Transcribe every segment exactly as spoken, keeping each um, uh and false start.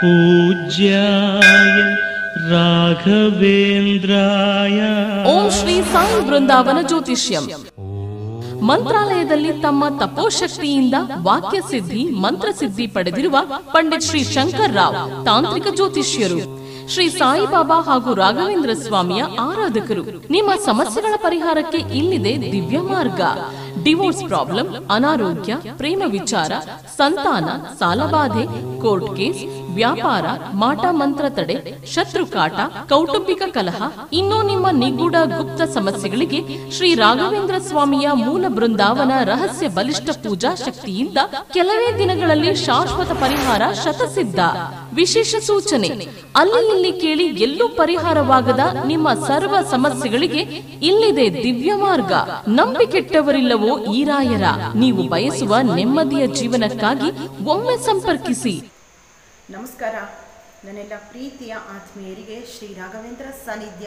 पूज्याय राघवेंद्राय ओम श्री साईं वृंदावन ज्योतिष्यम ಮಂತ್ರಾಲಯದಲ್ಲಿ ತಮ್ಮ ತಪೋಶಕ್ತಿಯಿಂದ ವಾಕ್ಯ ಸಿದ್ಧಿ ಮಂತ್ರ ಸಿದ್ಧಿ ಪಡೆದಿರುವ ಪಂಡಿತ್ ಶ್ರೀ ಶಂಕರ್ ರಾವ್ ತಾಂತ್ರಿಕ ಜ್ಯೋತಿಷ್ಯರು ಶ್ರೀ ಸಾಯಿ ಬಾಬಾ ಹಾಗೂ ರಾಘವೇಂದ್ರ ಸ್ವಾಮಿಯ ಆರಾಧಕರು. ನಿಮ್ಮ ಸಮಸ್ಯೆಗಳ ಪರಿಹಾರಕ್ಕೆ ಇಲ್ಲಿದೆ ದಿವ್ಯ ಮಾರ್ಗ. ಡಿವೋರ್ಸ್ ಪ್ರಾಬ್ಲಮ್, ಅನಾರೋಗ್ಯ, ಪ್ರೇಮ ವಿಚಾರ, ಸಂತಾನ, ಸಾಲಬಾಧೆ, ಕೋರ್ಟ್ ಕೇಸ್, ವ್ಯಾಪಾರ, ಮಾಟ ಮಂತ್ರ ತಡೆ, ಶತ್ರುಕಾಟ, ಕೌಟುಂಬಿಕ ಕಲಹ, ಇನ್ನೂ ನಿಮ್ಮ ನಿಗೂಢ ಗುಪ್ತ ಸಮಸ್ಯೆಗಳಿಗೆ ಶ್ರೀ ರಾಘವೇಂದ್ರ ಸ್ವಾಮಿಯ ಮೂಲ ಬೃಂದಾವನ ರಹಸ್ಯ ಬಲಿಷ್ಠ ಪೂಜಾ ಶಕ್ತಿಯಿಂದ ಕೆಲವೇ ದಿನಗಳಲ್ಲಿ ಶಾಶ್ವತ ಪರಿಹಾರ ಶತಸಿದ್ಧ. ವಿಶೇಷ ಸೂಚನೆ, ಅಲ್ಲಿ ಇಲ್ಲಿ ಕೇಳಿ ಎಲ್ಲೂ ಪರಿಹಾರವಾಗದ ನಿಮ್ಮ ಸರ್ವ ಸಮಸ್ಯೆಗಳಿಗೆ ಇಲ್ಲಿದೆ ದಿವ್ಯ ಮಾರ್ಗ. ನಂಬಿಕೆಟ್ಟವರಿಲ್ಲವೋ ಈ ರಾಯರ. ನೀವು ಬಯಸುವ ನೆಮ್ಮದಿಯ ಜೀವನಕ್ಕಾಗಿ ಒಮ್ಮೆ ಸಂಪರ್ಕಿಸಿ. ನಮಸ್ಕಾರ, ನನ್ನೆಲ್ಲ ಪ್ರೀತಿಯ ಆತ್ಮೀಯರಿಗೆ ಶ್ರೀ ರಾಘವೇಂದ್ರ ಸಾನಿಧ್ಯ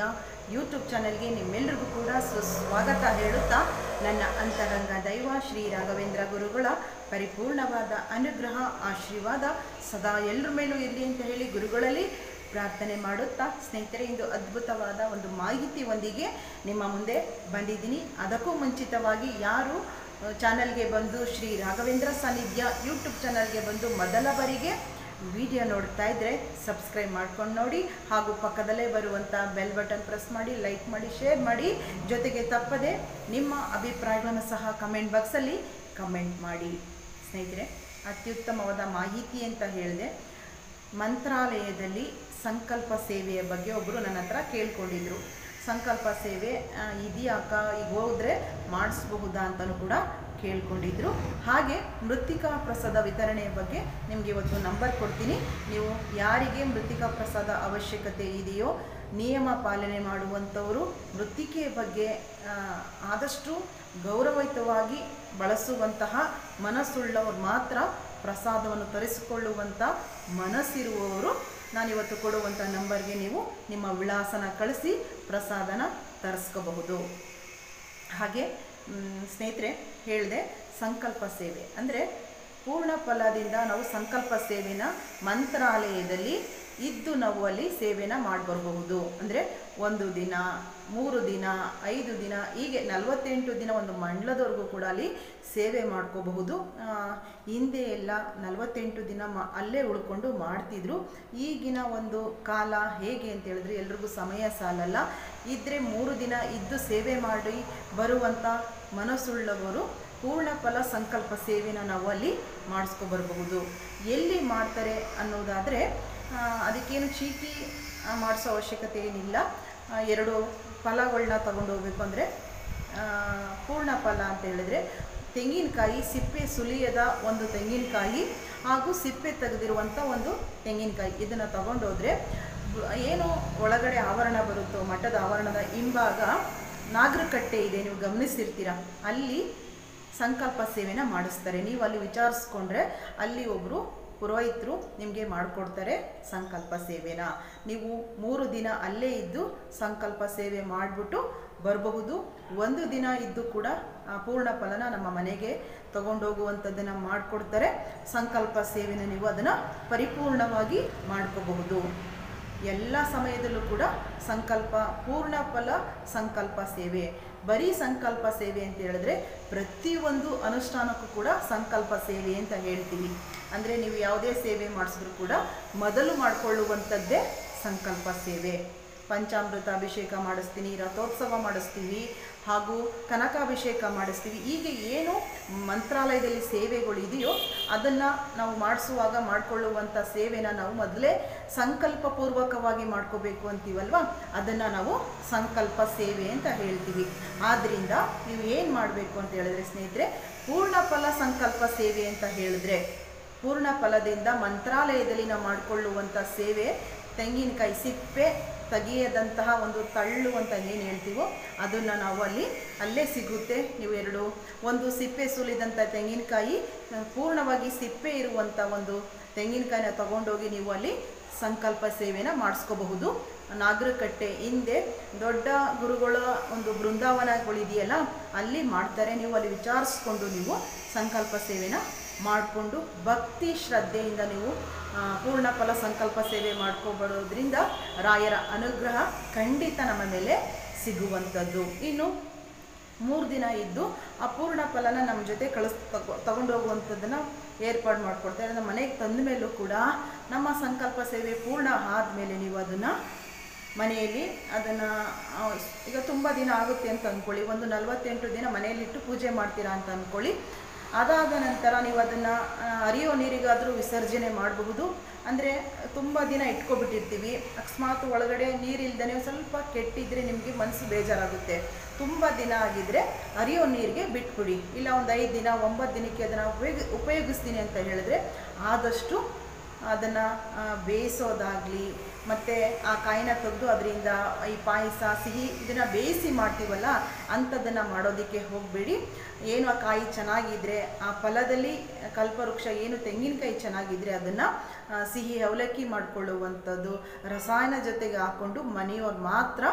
ಯೂಟ್ಯೂಬ್ ಚಾನೆಲ್ಗೆ ನಿಮ್ಮೆಲ್ಲರಿಗೂ ಕೂಡ ಸುಸ್ವಾಗತ ಹೇಳುತ್ತಾ ನನ್ನ ಅಂತರಂಗ ದೈವ ಶ್ರೀ ರಾಘವೇಂದ್ರ ಗುರುಗಳ ಪರಿಪೂರ್ಣವಾದ ಅನುಗ್ರಹ ಆಶೀರ್ವಾದ ಸದಾ ಎಲ್ಲರ ಮೇಲೂ ಇರಲಿ ಅಂತ ಹೇಳಿ ಗುರುಗಳಲ್ಲಿ ಪ್ರಾರ್ಥನೆ ಮಾಡುತ್ತಾ, ಸ್ನೇಹಿತರೆ, ಇಂದು ಅದ್ಭುತವಾದ ಒಂದು ಮಾಹಿತಿಯೊಂದಿಗೆ ನಿಮ್ಮ ಮುಂದೆ ಬಂದಿದ್ದೀನಿ. ಅದಕ್ಕೂ ಮುಂಚಿತವಾಗಿ ಯಾರು ಚಾನಲ್ಗೆ ಬಂದು ಶ್ರೀ ರಾಘವೇಂದ್ರ ಸಾನಿಧ್ಯ ಯೂಟ್ಯೂಬ್ ಚಾನಲ್ಗೆ ಬಂದು ಮೊದಲ ಬಾರಿಗೆ ವಿಡಿಯೋ ನೋಡ್ತಾ ಇದ್ದರೆ ಸಬ್ಸ್ಕ್ರೈಬ್ ಮಾಡ್ಕೊಂಡು ನೋಡಿ, ಹಾಗೂ ಪಕ್ಕದಲ್ಲೇ ಬರುವಂಥ ಬೆಲ್ ಬಟನ್ ಪ್ರೆಸ್ ಮಾಡಿ, ಲೈಕ್ ಮಾಡಿ, ಶೇರ್ ಮಾಡಿ. ಜೊತೆಗೆ ತಪ್ಪದೆ ನಿಮ್ಮ ಅಭಿಪ್ರಾಯಗಳನ್ನು ಸಹ ಕಮೆಂಟ್ ಬಾಕ್ಸಲ್ಲಿ ಕಮೆಂಟ್ ಮಾಡಿ. ಸ್ನೇಹಿತರೆ, ಅತ್ಯುತ್ತಮವಾದ ಮಾಹಿತಿ ಅಂತ ಹೇಳಿದೆ. ಮಂತ್ರಾಲಯದಲ್ಲಿ ಸಂಕಲ್ಪ ಸೇವೆಯ ಬಗ್ಗೆ ಒಬ್ಬರು ನನ್ನ ಹತ್ರ ಕೇಳ್ಕೊಂಡಿದ್ರು. ಸಂಕಲ್ಪ ಸೇವೆ ಇದೆಯಾಕ, ಈಗ ಹೋದರೆ ಮಾಡಿಸ್ಬಹುದಾ ಅಂತಲೂ ಕೂಡ ಕೇಳ್ಕೊಂಡಿದ್ರು. ಹಾಗೆ ಮೃತ್ತಿಕಾ ಪ್ರಸಾದ ವಿತರಣೆಯ ಬಗ್ಗೆ ನಿಮಗೆ ಇವತ್ತು ನಂಬರ್ ಕೊಡ್ತೀನಿ. ನೀವು ಯಾರಿಗೆ ಮೃತ್ತಿಕಾ ಪ್ರಸಾದ ಅವಶ್ಯಕತೆ ಇದೆಯೋ, ನಿಯಮ ಪಾಲನೆ ಮಾಡುವಂಥವರು ಮೃತ್ತಿಕೆಯ ಬಗ್ಗೆ ಆದಷ್ಟು ಗೌರವಯುತವಾಗಿ ಬಳಸುವಂತಹ ಮನಸ್ಸುಳ್ಳವರು ಮಾತ್ರ ಪ್ರಸಾದವನ್ನು ತರಿಸಿಕೊಳ್ಳುವಂಥ ಮನಸ್ಸಿರುವವರು ನಾನಿವತ್ತು ಕೊಡುವಂಥ ನಂಬರ್ಗೆ ನೀವು ನಿಮ್ಮ ವಿಳಾಸನ ಕಳಿಸಿ ಪ್ರಸಾದನ ತರಿಸ್ಕೋಬಹುದು. ಹಾಗೆ ಸ್ನೇಹಿತರೆ, ಹೇಳಿದೆ ಸಂಕಲ್ಪ ಸೇವೆ ಅಂದರೆ ಪೂರ್ಣ ಫಲದಿಂದ ನಾವು ಸಂಕಲ್ಪ ಸೇವೆನ ಮಂತ್ರಾಲಯದಲ್ಲಿ ಇದ್ದು ನಾವು ಅಲ್ಲಿ ಸೇವೆನ ಮಾಡಬರಬಹುದು. ಅಂದರೆ ಒಂದು ದಿನ, ಮೂರು ದಿನ, ಐದು ದಿನ, ಹೀಗೆ ನಲವತ್ತೆಂಟು ದಿನ ಒಂದು ಮಂಡಲದವರೆಗೂ ಕೂಡ ಅಲ್ಲಿ ಸೇವೆ ಮಾಡ್ಕೋಬಹುದು. ಹಿಂದೆ ಎಲ್ಲ ನಲವತ್ತೆಂಟು ದಿನ ಮ ಅಲ್ಲೇ ಉಳ್ಕೊಂಡು ಮಾಡ್ತಿದ್ರು. ಈಗಿನ ಒಂದು ಕಾಲ ಹೇಗೆ ಅಂತ ಹೇಳಿದ್ರೆ ಎಲ್ರಿಗೂ ಸಮಯ ಸಾಲಲ್ಲ. ಇದ್ದರೆ ಮೂರು ದಿನ ಇದ್ದು ಸೇವೆ ಮಾಡಿ ಬರುವಂಥ ಮನಸ್ಸುಳ್ಳವರು ಪೂರ್ಣ ಫಲ ಸಂಕಲ್ಪ ಸೇವೆನ ನಾವು ಅಲ್ಲಿ ಮಾಡಿಸ್ಕೊಬರ್ಬಹುದು. ಎಲ್ಲಿ ಮಾಡ್ತಾರೆ ಅನ್ನೋದಾದರೆ ಅದಕ್ಕೇನು ಚೀಟಿ ಮಾಡಿಸೋ ಅವಶ್ಯಕತೆ ಏನಿಲ್ಲ. ಎರಡು ಫಲಗಳನ್ನ ತಗೊಂಡು ಹೋಗಬೇಕು. ಅಂದರೆ ಪೂರ್ಣ ಫಲ ಅಂತ ಹೇಳಿದ್ರೆ ತೆಂಗಿನಕಾಯಿ, ಸಿಪ್ಪೆ ಸುಲಿಯದ ಒಂದು ತೆಂಗಿನಕಾಯಿ ಹಾಗೂ ಸಿಪ್ಪೆ ತೆಗೆದಿರುವಂಥ ಒಂದು ತೆಂಗಿನಕಾಯಿ, ಇದನ್ನು ತಗೊಂಡೋದ್ರೆ ಏನು ಒಳಗಡೆ ಆವರಣ ಬರುತ್ತೋ ಮಠದ ಆವರಣದ ಹಿಂಭಾಗ ನಾಗರಕಟ್ಟೆ ಇದೆ, ನೀವು ಗಮನಿಸಿರ್ತೀರ, ಅಲ್ಲಿ ಸಂಕಲ್ಪ ಸೇವೆನ ಮಾಡಿಸ್ತಾರೆ. ನೀವು ಅಲ್ಲಿ ವಿಚಾರಿಸ್ಕೊಂಡ್ರೆ ಅಲ್ಲಿ ಒಬ್ಬರು ಪುರೋಹಿತರು ನಿಮಗೆ ಮಾಡಿಕೊಡ್ತಾರೆ ಸಂಕಲ್ಪ ಸೇವೆನ. ನೀವು ಮೂರು ದಿನ ಅಲ್ಲೇ ಇದ್ದು ಸಂಕಲ್ಪ ಸೇವೆ ಮಾಡಿಬಿಟ್ಟು ಬರಬಹುದು. ಒಂದು ದಿನ ಇದ್ದು ಕೂಡ ಆ ಪೂರ್ಣ ಫಲನ ನಮ್ಮ ಮನೆಗೆ ತಗೊಂಡೋಗುವಂಥದ್ದನ್ನು ಮಾಡಿಕೊಡ್ತಾರೆ. ಸಂಕಲ್ಪ ಸೇವೆನ ನೀವು ಅದನ್ನು ಪರಿಪೂರ್ಣವಾಗಿ ಮಾಡ್ಕೋಬಹುದು. ಎಲ್ಲ ಸಮಯದಲ್ಲೂ ಕೂಡ ಸಂಕಲ್ಪ ಪೂರ್ಣ ಫಲ ಸಂಕಲ್ಪ ಸೇವೆ. ಬರೀ ಸಂಕಲ್ಪ ಸೇವೆ ಅಂತ ಹೇಳಿದ್ರೆ ಪ್ರತಿಯೊಂದು ಅನುಷ್ಠಾನಕ್ಕೂ ಕೂಡ ಸಂಕಲ್ಪ ಸೇವೆ ಅಂತ ಹೇಳ್ತೀವಿ. ಅಂದರೆ ನೀವು ಯಾವುದೇ ಸೇವೆ ಮಾಡಿಸಿದ್ರೂ ಕೂಡ ಮೊದಲು ಮಾಡಿಕೊಳ್ಳುವಂಥದ್ದೇ ಸಂಕಲ್ಪ ಸೇವೆ. ಪಂಚಾಮೃತ ಅಭಿಷೇಕ ಮಾಡಿಸ್ತೀನಿ, ರಥೋತ್ಸವ ಮಾಡಿಸ್ತೀವಿ, ಹಾಗೂ ಕನಕಾಭಿಷೇಕ ಮಾಡಿಸ್ತೀವಿ. ಹೀಗೆ ಏನು ಮಂತ್ರಾಲಯದಲ್ಲಿ ಸೇವೆಗಳಿದೆಯೋ ಅದನ್ನು ನಾವು ಮಾಡಿಸುವಾಗ ಮಾಡಿಕೊಳ್ಳುವಂಥ ಸೇವೆನ ನಾವು ಮೊದಲೇ ಸಂಕಲ್ಪಪೂರ್ವಕವಾಗಿ ಮಾಡ್ಕೋಬೇಕು ಅಂತೀವಲ್ವ, ಅದನ್ನು ನಾವು ಸಂಕಲ್ಪ ಸೇವೆ ಅಂತ ಹೇಳ್ತೀವಿ. ಆದ್ದರಿಂದ ನೀವು ಏನು ಮಾಡಬೇಕು ಅಂತ ಹೇಳಿದ್ರೆ ಸ್ನೇಹಿತರೆ, ಪೂರ್ಣ ಫಲ ಸಂಕಲ್ಪ ಸೇವೆ ಅಂತ ಹೇಳಿದ್ರೆ ಪೂರ್ಣ ಫಲದಿಂದ ಮಂತ್ರಾಲಯದಲ್ಲಿ ನಾವು ಮಾಡಿಕೊಳ್ಳುವಂಥ ಸೇವೆ ತೆಂಗಿನಕಾಯಿ ಸಿಪ್ಪೆ ತೆಗೆಯದಂತಹ ಒಂದು ತಳ್ಳು ಅಂತ ಏನು ಹೇಳ್ತೀವೋ ಅದನ್ನು ನಾವು ಅಲ್ಲಿ ಅಲ್ಲೇ ಸಿಗುತ್ತೆ. ನೀವು ಎರಡು ಒಂದು ಸಿಪ್ಪೆ ಸುಲಿದಂಥ ತೆಂಗಿನಕಾಯಿ, ಪೂರ್ಣವಾಗಿ ಸಿಪ್ಪೆ ಇರುವಂಥ ಒಂದು ತೆಂಗಿನಕಾಯಿನ ತಗೊಂಡೋಗಿ ನೀವು ಅಲ್ಲಿ ಸಂಕಲ್ಪ ಸೇವೆನ ಮಾಡಿಸ್ಕೋಬಹುದು. ನಾಗರಕಟ್ಟೆ ಹಿಂದೆ ದೊಡ್ಡ ಗುರುಗಳ ಒಂದು ಬೃಂದಾವನಗಳಿದೆಯಲ್ಲ ಅಲ್ಲಿ ಮಾಡ್ತಾರೆ. ನೀವು ಅಲ್ಲಿ ವಿಚಾರಿಸ್ಕೊಂಡು ನೀವು ಸಂಕಲ್ಪ ಸೇವೆನ ಮಾಡಿಕೊಂಡು ಭಕ್ತಿ ಶ್ರದ್ಧೆಯಿಂದ ನೀವು ಪೂರ್ಣ ಫಲ ಸಂಕಲ್ಪ ಸೇವೆ ಮಾಡ್ಕೊಬರೋದ್ರಿಂದ ರಾಯರ ಅನುಗ್ರಹ ಖಂಡಿತ ನಮ್ಮ ಮೇಲೆ ಸಿಗುವಂತದ್ದು. ಇನ್ನು ಮೂರು ದಿನ ಇದ್ದು ಆ ಪೂರ್ಣ ಫಲನ ನಮ್ಮ ಜೊತೆ ಕಳಿಸ್ ತಗೊಂಡು ಹೋಗುವಂಥದ್ದನ್ನು ಏರ್ಪಾಡು ಮಾಡ್ಕೊಡ್ತಾರೆ. ನಮ್ಮ ಮನೆಗೆ ತಂದ ಮೇಲೂ ಕೂಡ ನಮ್ಮ ಸಂಕಲ್ಪ ಸೇವೆ ಪೂರ್ಣ ಆದಮೇಲೆ ನೀವು ಅದನ್ನು ಮನೆಯಲ್ಲಿ ಅದನ್ನು ಈಗ ತುಂಬ ದಿನ ಆಗುತ್ತೆ ಅಂತ ಅಂದ್ಕೊಳ್ಳಿ, ಒಂದು ನಲವತ್ತೆಂಟು ದಿನ ಮನೆಯಲ್ಲಿಟ್ಟು ಪೂಜೆ ಮಾಡ್ತೀರಾ ಅಂತ ಅಂದ್ಕೊಳ್ಳಿ. ಅದಾದ ನಂತರ ನೀವು ಅದನ್ನು ಹರಿಯೋ ನೀರಿಗಾದರೂ ವಿಸರ್ಜನೆ ಮಾಡಬಹುದು. ಅಂದರೆ ತುಂಬ ದಿನ ಇಟ್ಕೊಬಿಟ್ಟಿರ್ತೀವಿ, ಅಕಸ್ಮಾತ್ ಒಳಗಡೆ ನೀರಿಲ್ದೇ ಸ್ವಲ್ಪ ಕೆಟ್ಟಿದ್ದರೆ ನಿಮಗೆ ಮನಸ್ಸು ಬೇಜಾರಾಗುತ್ತೆ. ತುಂಬ ದಿನ ಆಗಿದ್ದರೆ ಹರಿಯೋ ನೀರಿಗೆ ಬಿಟ್ಬಿಡಿ, ಇಲ್ಲ ಒಂದು ಐದು ದಿನ ಒಂಬತ್ತು ದಿನಕ್ಕೆ ಅದನ್ನು ಉಪಯೋಗ ಉಪಯೋಗಿಸ್ತೀನಿ ಅಂತ ಹೇಳಿದ್ರೆ ಆದಷ್ಟು ಅದನ್ನು ಬೇಯಿಸೋದಾಗಲಿ, ಮತ್ತು ಆ ಕಾಯಿನ ತೆಗೆದು ಅದರಿಂದ ಈ ಪಾಯಸ ಸಿಹಿ ಇದನ್ನು ಬೇಯಿಸಿ ಮಾಡ್ತೀವಲ್ಲ ಅಂಥದ್ದನ್ನು ಮಾಡೋದಕ್ಕೆ ಹೋಗಬೇಡಿ. ಏನು ಆ ಕಾಯಿ ಚೆನ್ನಾಗಿದ್ದರೆ, ಆ ಫಲದಲ್ಲಿ ಕಲ್ಪವೃಕ್ಷ ಏನು ತೆಂಗಿನಕಾಯಿ ಚೆನ್ನಾಗಿದ್ದರೆ ಅದನ್ನು ಸಿಹಿ ಅವಲಕ್ಕಿ ಮಾಡಿಕೊಳ್ಳುವಂಥದ್ದು, ರಸಾಯನ ಜೊತೆಗೆ ಹಾಕ್ಕೊಂಡು ಮನೆಯವ್ರು ಮಾತ್ರ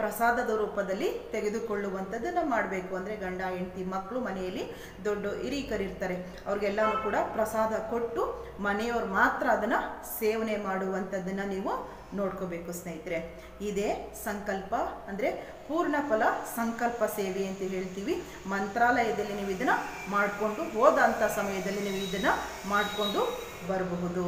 ಪ್ರಸಾದದ ರೂಪದಲ್ಲಿ ತೆಗೆದುಕೊಳ್ಳುವಂಥದ್ದನ್ನು ಮಾಡಬೇಕು. ಅಂದರೆ ಗಂಡ ಹೆಂಡತಿ ಮಕ್ಕಳು ಮನೆಯಲ್ಲಿ ದೊಡ್ಡ ಹಿರಿಯರಿರ್ತಾರೆ, ಅವ್ರಿಗೆಲ್ಲನೂ ಕೂಡ ಪ್ರಸಾದ ಕೊಟ್ಟು ಮನೆಯವ್ರು ಮಾತ್ರ ಅದನ್ನು ಸೇವನೆ ಮಾಡುವಂಥದ್ದನ್ನು ನೀವು ನೋಡ್ಕೋಬೇಕು ಸ್ನೇಹಿತರೆ. ಇದೇ ಸಂಕಲ್ಪ ಅಂದರೆ ಪೂರ್ಣ ಫಲ ಸಂಕಲ್ಪ ಸೇವೆ ಅಂತ ಹೇಳ್ತೀವಿ. ಮಂತ್ರಾಲಯದಲ್ಲಿ ನೀವು ಇದನ್ನು ಮಾಡಿಕೊಂಡು ಹೋದಂಥ ಸಮಯದಲ್ಲಿ ನೀವು ಇದನ್ನು ಮಾಡಿಕೊಂಡು ಬರಬಹುದು.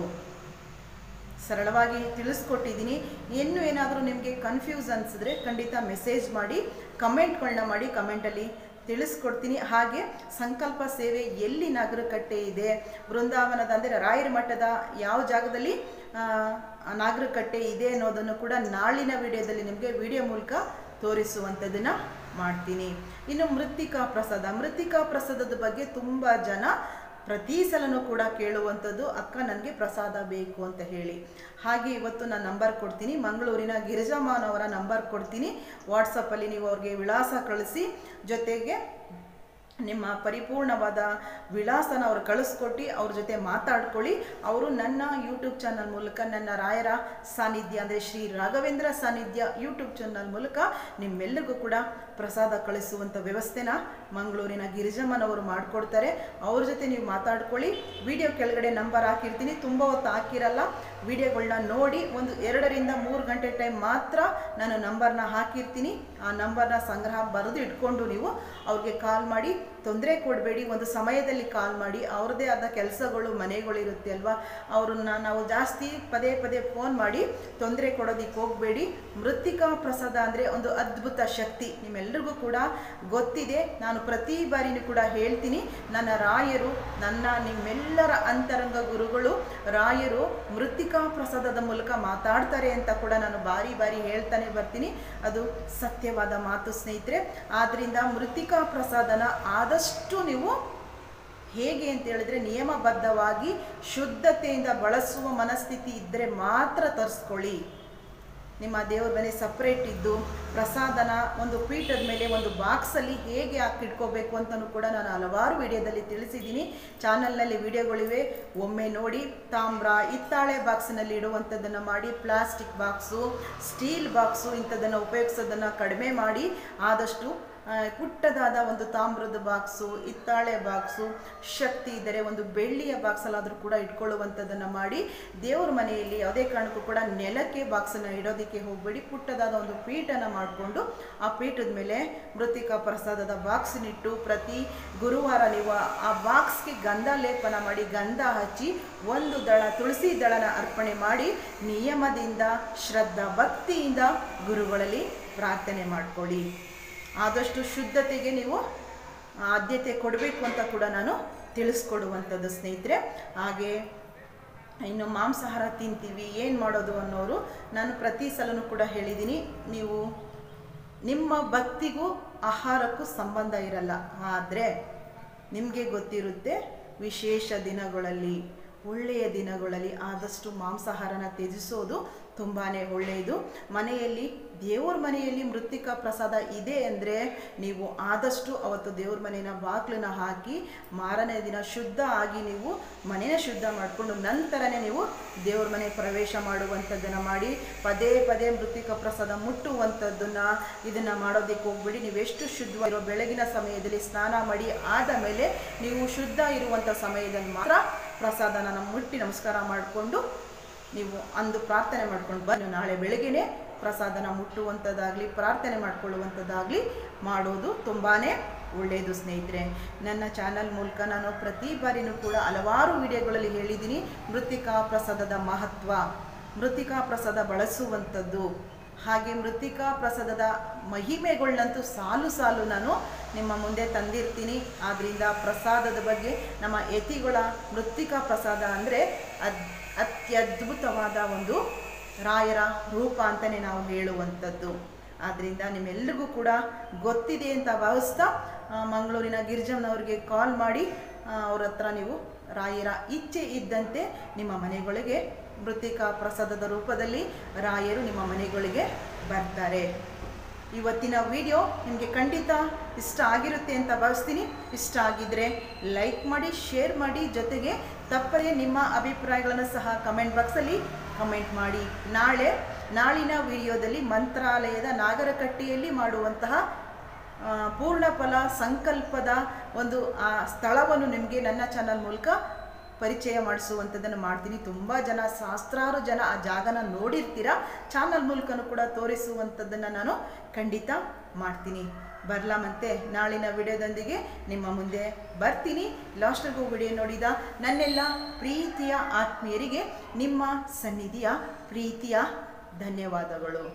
ಸರಳವಾಗಿ ತಿಳಿಸ್ಕೊಟ್ಟಿದ್ದೀನಿ. ಇನ್ನೂ ಏನಾದರೂ ನಿಮಗೆ ಕನ್ಫ್ಯೂಸ್ ಅನಿಸಿದ್ರೆ ಖಂಡಿತ ಮೆಸೇಜ್ ಮಾಡಿ, ಕಮೆಂಟ್ಗಳನ್ನ ಮಾಡಿ, ಕಮೆಂಟಲ್ಲಿ ತಿಳಿಸ್ಕೊಡ್ತೀನಿ. ಹಾಗೆ ಸಂಕಲ್ಪ ಸೇವೆ ಎಲ್ಲಿ ನಾಗರಕಟ್ಟೆ ಇದೆ, ಬೃಂದಾವನದ ಅಂದರೆ ರಾಯರ ಮಠದ ಯಾವ ಜಾಗದಲ್ಲಿ ನಾಗರಕಟ್ಟೆ ಇದೆ ಅನ್ನೋದನ್ನು ಕೂಡ ನಾಳಿನ ವಿಡಿಯೋದಲ್ಲಿ ನಿಮಗೆ ವಿಡಿಯೋ ಮೂಲಕ ತೋರಿಸುವಂಥದ್ದನ್ನು ಮಾಡ್ತೀನಿ. ಇನ್ನು ಮೃತ್ತಿಕಾ ಪ್ರಸಾದ, ಮೃತ್ತಿಕಾ ಪ್ರಸಾದದ ಬಗ್ಗೆ ತುಂಬ ಜನ ಪ್ರತಿ ಸಲನೂ ಕೂಡ ಕೇಳುವಂಥದ್ದು, ಅಕ್ಕ ನನಗೆ ಪ್ರಸಾದ ಬೇಕು ಅಂತ ಹೇಳಿ. ಹಾಗೆ ಇವತ್ತು ನಾನು ನಂಬರ್ ಕೊಡ್ತೀನಿ, ಮಂಗಳೂರಿನ ಗಿರಿಜಾಮಾನವರ ನಂಬರ್ ಕೊಡ್ತೀನಿ. ವಾಟ್ಸಪ್ಪಲ್ಲಿ ನೀವು ಅವ್ರಿಗೆ ವಿಳಾಸ ಕಳಿಸಿ, ಜೊತೆಗೆ ನಿಮ್ಮ ಪರಿಪೂರ್ಣವಾದ ವಿಳಾಸನ ಅವ್ರು ಕಳಿಸ್ಕೊಟ್ಟು ಅವ್ರ ಜೊತೆ ಮಾತಾಡ್ಕೊಳ್ಳಿ. ಅವರು ನನ್ನ ಯೂಟ್ಯೂಬ್ ಚಾನಲ್ ಮೂಲಕ, ನನ್ನ ರಾಯರ ಸಾನ್ನಿಧ್ಯ ಅಂದರೆ ಶ್ರೀ ರಾಘವೇಂದ್ರ ಸಾನ್ನಿಧ್ಯ ಯೂಟ್ಯೂಬ್ ಚಾನಲ್ ಮೂಲಕ ನಿಮ್ಮೆಲ್ಲರಿಗೂ ಕೂಡ ಪ್ರಸಾದ ಕಳಿಸುವಂಥ ವ್ಯವಸ್ಥೆನ ಮಂಗಳೂರಿನ ಗಿರಿಜಮ್ಮನವರು ಮಾಡಿಕೊಡ್ತಾರೆ. ಅವ್ರ ಜೊತೆ ನೀವು ಮಾತಾಡ್ಕೊಳ್ಳಿ. ವಿಡಿಯೋ ಕೆಳಗಡೆ ನಂಬರ್ ಹಾಕಿರ್ತೀನಿ, ತುಂಬ ಹೊತ್ತು ಹಾಕಿರಲ್ಲ. ವಿಡಿಯೋಗಳನ್ನ ನೋಡಿ ಒಂದು ಎರಡರಿಂದ ಮೂರು ಗಂಟೆ ಟೈಮ್ ಮಾತ್ರ ನಾನು ನಂಬರ್ನ ಹಾಕಿರ್ತೀನಿ. ಆ ನಂಬರ್ನ ಸಂಗ್ರಹ ಬರೆದು ಇಟ್ಕೊಂಡು ನೀವು ಅವ್ರಿಗೆ ಕಾಲ್ ಮಾಡಿ ತೊಂದರೆ ಕೊಡಬೇಡಿ. ಒಂದು ಸಮಯದಲ್ಲಿ ಕಾಲ್ ಮಾಡಿ, ಅವ್ರದ್ದೇ ಆದ ಕೆಲಸಗಳು ಮನೆಗಳಿರುತ್ತೆ ಅಲ್ವಾ, ಅವ್ರನ್ನ ನಾವು ಜಾಸ್ತಿ ಪದೇ ಪದೇ ಫೋನ್ ಮಾಡಿ ತೊಂದರೆ ಕೊಡೋದಕ್ಕೆ ಹೋಗಬೇಡಿ. ಮೃತ್ತಿಕಾ ಪ್ರಸಾದ ಅಂದರೆ ಒಂದು ಅದ್ಭುತ ಶಕ್ತಿ, ನಿಮ್ಮೆಲ್ಲರಿಗೂ ಕೂಡ ಗೊತ್ತಿದೆ. ನಾನು ಪ್ರತಿ ಬಾರಿನೂ ಕೂಡ ಹೇಳ್ತೀನಿ, ನನ್ನ ರಾಯರು, ನನ್ನ ನಿಮ್ಮೆಲ್ಲರ ಅಂತರಂಗ ಗುರುಗಳು ರಾಯರು ಮೃತ್ತಿಕಾ ಪ್ರಸಾದದ ಮೂಲಕ ಮಾತಾಡ್ತಾರೆ ಅಂತ ಕೂಡ ನಾನು ಬಾರಿ ಬಾರಿ ಹೇಳ್ತಾನೆ ಬರ್ತೀನಿ. ಅದು ಸತ್ಯವಾದ ಮಾತು ಸ್ನೇಹಿತರೆ. ಆದ್ದರಿಂದ ಮೃತ್ತಿಕಾ ಪ್ರಸಾದನ ಆದಷ್ಟು ನೀವು ಹೇಗೆ ಅಂತ ಹೇಳಿದ್ರೆ ನಿಯಮಬದ್ಧವಾಗಿ ಶುದ್ಧತೆಯಿಂದ ಬಳಸುವ ಮನಸ್ಥಿತಿ ಇದ್ದರೆ ಮಾತ್ರ ತರಿಸ್ಕೊಳ್ಳಿ. ನಿಮ್ಮ ದೇವ್ರ ಮನೆ ಸಪ್ರೇಟ್ ಇದ್ದು ಪ್ರಸಾದನ ಒಂದು ಪೀಠದ ಮೇಲೆ ಒಂದು ಬಾಕ್ಸಲ್ಲಿ ಹೇಗೆ ಹಾಕಿಟ್ಕೋಬೇಕು ಅಂತಲೂ ಕೂಡ ನಾನು ಹಲವಾರು ವಿಡಿಯೋದಲ್ಲಿ ತಿಳಿಸಿದ್ದೀನಿ. ಚಾನಲ್ನಲ್ಲಿ ವಿಡಿಯೋಗಳಿವೆ, ಒಮ್ಮೆ ನೋಡಿ. ತಾಮ್ರ ಹಿತ್ತಾಳೆ ಬಾಕ್ಸ್ನಲ್ಲಿ ಇಡುವಂಥದ್ದನ್ನು ಮಾಡಿ, ಪ್ಲಾಸ್ಟಿಕ್ ಬಾಕ್ಸು ಸ್ಟೀಲ್ ಬಾಕ್ಸು ಇಂಥದ್ದನ್ನು ಉಪಯೋಗಿಸೋದನ್ನು ಕಡಿಮೆ ಮಾಡಿ. ಆದಷ್ಟು ಪುಟ್ಟದಾದ ಒಂದು ತಾಮ್ರದ ಬಾಕ್ಸು ಹಿತ್ತಾಳೆ ಬಾಕ್ಸು, ಶಕ್ತಿ ಇದ್ದರೆ ಒಂದು ಬೆಳ್ಳಿಯ ಬಾಕ್ಸಲ್ಲಾದರೂ ಕೂಡ ಇಟ್ಕೊಳ್ಳುವಂಥದ್ದನ್ನು ಮಾಡಿ. ದೇವ್ರ ಮನೆಯಲ್ಲಿ ಯಾವುದೇ ಕಾರಣಕ್ಕೂ ಕೂಡ ನೆಲಕ್ಕೆ ಬಾಕ್ಸನ್ನು ಇಡೋದಕ್ಕೆ ಹೋಗಬೇಡಿ. ಪುಟ್ಟದಾದ ಒಂದು ಪೀಠನ ಮಾಡಿಕೊಂಡು ಆ ಪೀಠದ ಮೇಲೆ ಮೃತ್ತಿಕಾ ಪ್ರಸಾದದ ಬಾಕ್ಸನ್ನಿಟ್ಟು ಪ್ರತಿ ಗುರುವಾರ ನೀವು ಆ ಬಾಕ್ಸ್ಗೆ ಗಂಧ ಲೇಪನ ಮಾಡಿ, ಗಂಧ ಹಚ್ಚಿ ಒಂದು ದಳ ತುಳಸಿ ದಳನ ಅರ್ಪಣೆ ಮಾಡಿ ನಿಯಮದಿಂದ ಶ್ರದ್ಧಾ ಭಕ್ತಿಯಿಂದ ಗುರುಗಳಲ್ಲಿ ಪ್ರಾರ್ಥನೆ ಮಾಡಿಕೊಳ್ಳಿ. ಆದಷ್ಟು ಶುದ್ಧತೆಗೆ ನೀವು ಆದ್ಯತೆ ಕೊಡಬೇಕು ಅಂತ ಕೂಡ ನಾನು ತಿಳಿಸ್ಕೊಡುವಂಥದ್ದು ಸ್ನೇಹಿತರೆ. ಹಾಗೆ ಇನ್ನು ಮಾಂಸಾಹಾರ ತಿಂತೀವಿ ಏನು ಮಾಡೋದು ಅನ್ನೋರು, ನಾನು ಪ್ರತಿ ಸಲನೂ ಕೂಡ ಹೇಳಿದ್ದೀನಿ, ನೀವು ನಿಮ್ಮ ಭಕ್ತಿಗೂ ಆಹಾರಕ್ಕೂ ಸಂಬಂಧ ಇರಲ್ಲ. ಆದರೆ ನಿಮಗೆ ಗೊತ್ತಿರುತ್ತೆ ವಿಶೇಷ ದಿನಗಳಲ್ಲಿ ಒಳ್ಳೆಯ ದಿನಗಳಲ್ಲಿ ಆದಷ್ಟು ಮಾಂಸಾಹಾರನ ತ್ಯಜಿಸೋದು ತುಂಬಾನೇ ಒಳ್ಳೆಯದು। ಮನೆಯಲ್ಲಿ ದೇವರ ಮನೆಯಲ್ಲಿ ಮೃತ್ತಿಕಾ ಪ್ರಸಾದ ಇದೆ ಅಂದ್ರೆ ನೀವು ಆದಷ್ಟು ಅವತ್ತು ದೇವರ ಮನೆಯ ಬಾಗಿಲನ್ನ ಹಾಕಿ ಮಾರನೇ ದಿನ ಶುದ್ಧ ಆಗಿ ನೀವು ಮನೆಯ ಶುದ್ಧ ಮಾಡಿಕೊಂಡು ನಂತರನೇ ನೀವು ದೇವರ ಮನೆ ಪ್ರವೇಶ ಮಾಡುವಂತದ್ದನ್ನ ಮಾಡಿ ಪದೇ ಪದೇ ಮೃತ್ತಿಕಾ ಪ್ರಸಾದ ಮುಟ್ಟುವಂತದ್ದನ್ನ ಇದನ್ನ ಮಾಡೋದಕ್ಕೆ ಹೋಗಬೇಡಿ। ನೀವು ಎಷ್ಟು ಶುದ್ಧವಾಗಿರೋ ಬೆಳಗಿನ ಸಮಯದಲ್ಲಿ ಸ್ನಾನ ಮಾಡಿ ಆದ ಮೇಲೆ ನೀವು ಶುದ್ಧ ಇರುವಂತ ಸಮಯದಲ್ಲಿ ಮಾತ್ರ ಪ್ರಸಾದನ ಮುಟ್ಟಿ ನಮಸ್ಕಾರ ಮಾಡಿಕೊಂಡು ನೀವು ಅಂದು ಪ್ರಾರ್ಥನೆ ಮಾಡ್ಕೊಂಡು ಬನ್ನಿ। ನಾಳೆ ಬೆಳಗ್ಗೆ ಪ್ರಸಾದನ ಮುಟ್ಟುವಂಥದ್ದಾಗಲಿ ಪ್ರಾರ್ಥನೆ ಮಾಡಿಕೊಳ್ಳುವಂಥದ್ದಾಗಲಿ ಮಾಡೋದು ತುಂಬಾನೇ ಒಳ್ಳೆಯದು। ಸ್ನೇಹಿತರೆ, ನನ್ನ ಚಾನಲ್ ಮೂಲಕ ನಾನು ಪ್ರತಿ ಬಾರಿನೂ ಕೂಡ ಹಲವಾರು ವಿಡಿಯೋಗಳಲ್ಲಿ ಹೇಳಿದ್ದೀನಿ ಮೃತ್ತಿಕಾ ಪ್ರಸಾದದ ಮಹತ್ವ, ಮೃತ್ತಿಕಾ ಪ್ರಸಾದ ಬಳಸುವಂಥದ್ದು, ಹಾಗೆ ಮೃತ್ತಿಕಾ ಪ್ರಸಾದದ ಮಹಿಮೆಗಳನ್ನಂತೂ ಸಾಲು ಸಾಲು ನಾನು ನಿಮ್ಮ ಮುಂದೆ ತಂದಿರ್ತೀನಿ। ಆದ್ದರಿಂದ ಪ್ರಸಾದದ ಬಗ್ಗೆ ನಮ್ಮ ಯತಿಗಳ ಮೃತ್ತಿಕಾ ಪ್ರಸಾದ ಅಂದರೆ ಅದ್ ಅತ್ಯದ್ಭುತವಾದ ಒಂದು ರಾಯರ ರೂಪ ಅಂತಲೇ ನಾವು ಹೇಳುವಂಥದ್ದು। ಆದ್ದರಿಂದ ನಿಮ್ಮೆಲ್ಲರಿಗೂ ಕೂಡ ಗೊತ್ತಿದೆ ಅಂತ ಭಾವಿಸ್ತಾ ಮಂಗಳೂರಿನ ಗಿರಿಜಮ್ಮನವ್ರಿಗೆ ಕಾಲ್ ಮಾಡಿ ಅವ್ರ ಹತ್ರ ನೀವು ರಾಯರ ಇಚ್ಛೆ ಇದ್ದಂತೆ ನಿಮ್ಮ ಮನೆಗಳಿಗೆ ಮೃತ್ತಿಕಾ ಪ್ರಸಾದದ ರೂಪದಲ್ಲಿ ರಾಯರು ನಿಮ್ಮ ಮನೆಗಳಿಗೆ ಬರ್ತಾರೆ। ಇವತ್ತಿನ ವಿಡಿಯೋ ನಿಮಗೆ ಖಂಡಿತ ಇಷ್ಟ ಆಗಿರುತ್ತೆ ಅಂತ ಭಾವಿಸ್ತೀನಿ। ಇಷ್ಟ ಆಗಿದ್ದರೆ ಲೈಕ್ ಮಾಡಿ, ಶೇರ್ ಮಾಡಿ, ಜೊತೆಗೆ ತಪ್ಪದೇ ನಿಮ್ಮ ಅಭಿಪ್ರಾಯಗಳನ್ನು ಸಹ ಕಮೆಂಟ್ ಬಾಕ್ಸಲ್ಲಿ ಕಮೆಂಟ್ ಮಾಡಿ। ನಾಳೆ ನಾಳಿನ ವಿಡಿಯೋದಲ್ಲಿ ಮಂತ್ರಾಲಯದ ನಾಗರಕಟ್ಟಿಯಲ್ಲಿ ಮಾಡುವಂತಹ ಪೂರ್ಣಫಲ ಸಂಕಲ್ಪದ ಒಂದು ಆ ಸ್ಥಳವನ್ನು ನಿಮಗೆ ನನ್ನ ಚಾನಲ್ ಮೂಲಕ ಪರಿಚಯ ಮಾಡಿಸುವಂಥದ್ದನ್ನು ಮಾಡ್ತೀನಿ। ತುಂಬ ಜನ ಶಾಸ್ತ್ರಾರು ಜನ ಆ ಜಾಗನ ನೋಡಿರ್ತೀರ, ಚಾನಲ್ ಮೂಲಕನೂ ಕೂಡ ತೋರಿಸುವಂಥದ್ದನ್ನು ನಾನು ಖಂಡಿತ ಮಾಡ್ತೀನಿ। ಬರಲಾಮಂತೆ ನಾಳಿನ ವಿಡಿಯೋದೊಂದಿಗೆ ನಿಮ್ಮ ಮುಂದೆ ಬರ್ತೀನಿ। ಲಾಸ್ಟ್ಗೂ ವಿಡಿಯೋ ನೋಡಿದ ನನ್ನೆಲ್ಲ ಪ್ರೀತಿಯ ಆತ್ಮೀಯರಿಗೆ ನಿಮ್ಮ ಸನ್ನಿಧಿಯ ಪ್ರೀತಿಯ ಧನ್ಯವಾದಗಳು।